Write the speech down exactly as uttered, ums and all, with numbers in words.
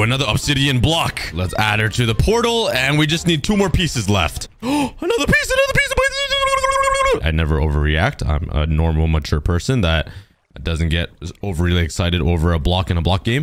Ooh, another obsidian block. Let's add her to the portal, and we just need two more pieces left. Oh, another piece, another piece. I never overreact. I'm a normal, mature person that doesn't get overly excited over a block in a block game.